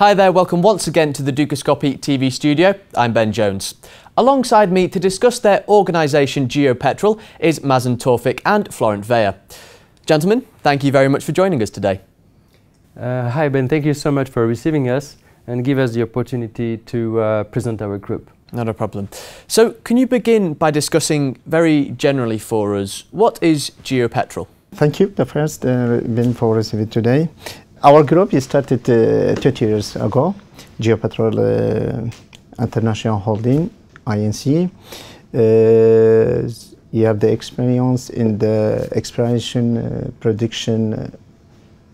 Hi there, welcome once again to the Dukascopy TV studio. I'm Ben Jones. Alongside me to discuss their organisation GeoPetrol is Mazen Tawfik and Florent Veya. Gentlemen, thank you very much for joining us today. Hi Ben, thank you so much for receiving us and give us the opportunity to present our group. Not a problem. So can you begin by discussing very generally for us, what is GeoPetrol? Thank you, first, Ben, for receiving it today. Our group started 30 years ago, GeoPetrol International Holding, INC. You have the experience in the exploration, production,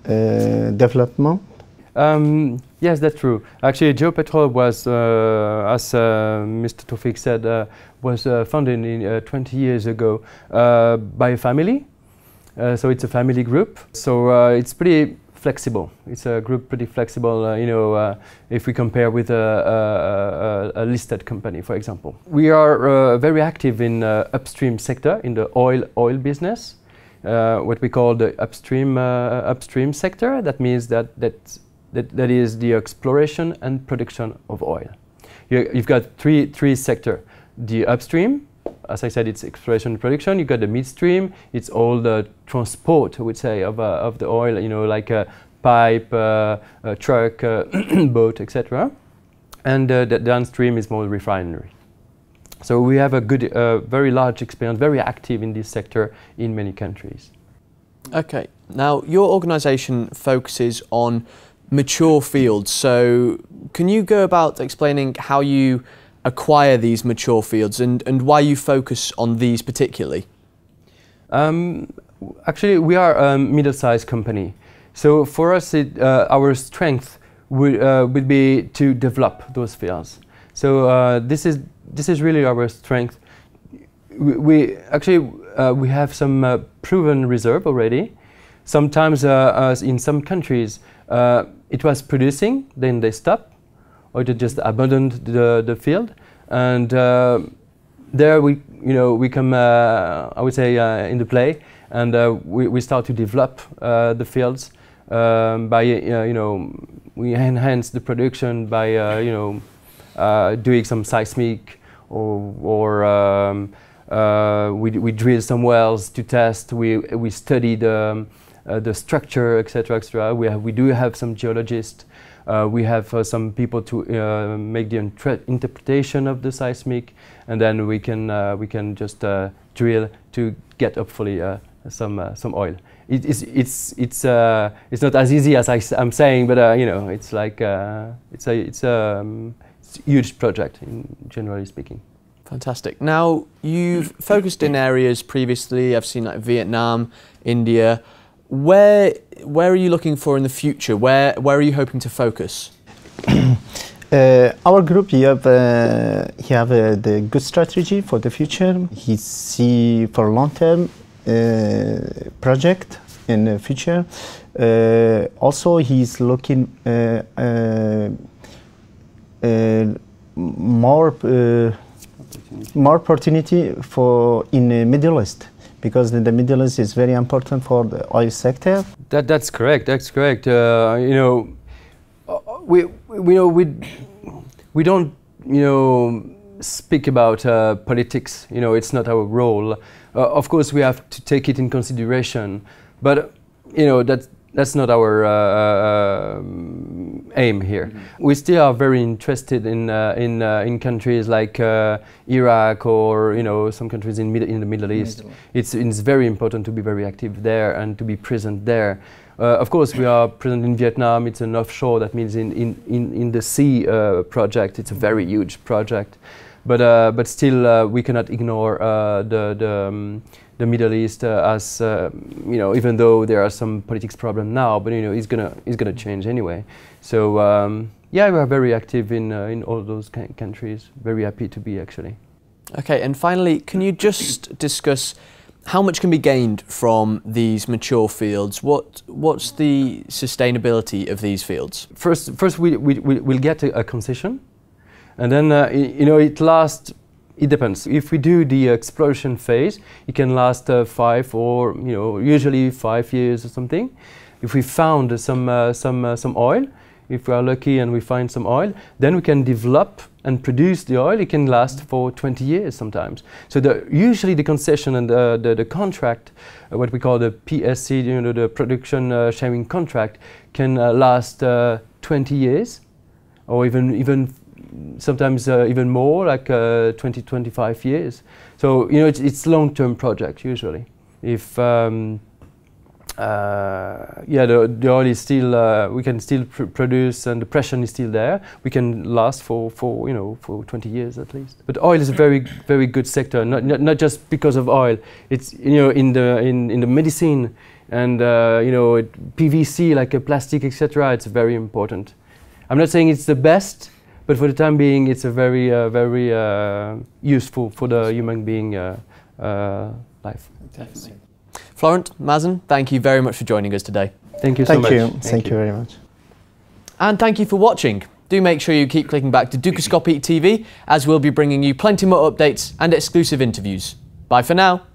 development. Yes, that's true. Actually, GeoPetrol was, as Mr. Tawfik said, was founded 20 years ago by a family. So it's a family group. So it's pretty flexible. It's a group pretty flexible, if we compare with a listed company, for example. We are very active in upstream sector, in the oil business, what we call the upstream sector. That means that is the exploration and production of oil. You've got three sectors. The upstream, as I said, it's exploration and production. You've got the midstream, it's all the transport, I would say, of the oil, like a pipe, a truck, boat, etc. And the downstream is more refinery. So we have a good, very large experience, very active in this sector in many countries. Okay, now your organization focuses on mature fields. So can you go about explaining how you acquire these mature fields and why you focus on these particularly? Actually, we are a middle-sized company. So for us, our strength would be to develop those fields. So this is really our strength. We actually we have some proven reserve already. Sometimes in some countries it was producing, then they stopped, or they just abandoned the field, and there we come, I would say, into play, and we start to develop the fields by we enhance the production by doing some seismic, or we drill some wells to test. We study the structure, etc., etc. We do have some geologists. We have some people to make the interpretation of the seismic, and then we can just drill to get hopefully some oil. It's not as easy as I'm saying, but it's like it's a huge project, generally speaking. Fantastic. Now you've focused in areas previously. I've seen like Vietnam, India. Where are you looking for in the future? Where are you hoping to focus? Our group, he have the good strategy for the future. He see for long-term project in the future. Also, he's looking more opportunity for in the Middle East, because the Middle East is very important for the oil sector. That's correct. That's correct. We don't speak about politics. It's not our role. Of course, we have to take it in consideration, but that's not our aim here. Mm-hmm. We still are very interested in countries like Iraq, or some countries in the Middle East. It's very important to be very active there and to be present there. Of course, we are present in Vietnam. It's an offshore, that means in the sea project. It's a very huge project, but still we cannot ignore the Middle East, as even though there are some politics problem now, but it's gonna change anyway. So yeah, we are very active in all those countries. Very happy to be, actually. Okay, and finally, can you just discuss how much can be gained from these mature fields? What's the sustainability of these fields? First we'll get a concession, and then it lasts. It depends. If we do the exploration phase, it can last 5 or usually 5 years or something. If we found some oil, if we are lucky and we find some oil, then we can develop and produce the oil. It can last for 20 years sometimes. So usually the concession and the contract, what we call the PSC, you know, the production sharing contract, can last 20 years, or even sometimes even more, like 20-25 years. So you know, it's long-term projects usually. If yeah, the oil is still, we can still produce, and the pressure is still there, we can last for you know, for 20 years at least. But oil is a very good sector, not just because of oil. It's, you know, in the medicine and you know, PVC, like a plastic, etc. It's very important. I'm not saying it's the best, but for the time being, it's a very useful for the human being life. Definitely. Florent, Mazen, thank you very much for joining us today. Thank you so much. Thank you very much. And thank you for watching. Do make sure you keep clicking back to Dukascopy TV, as we'll be bringing you plenty more updates and exclusive interviews. Bye for now.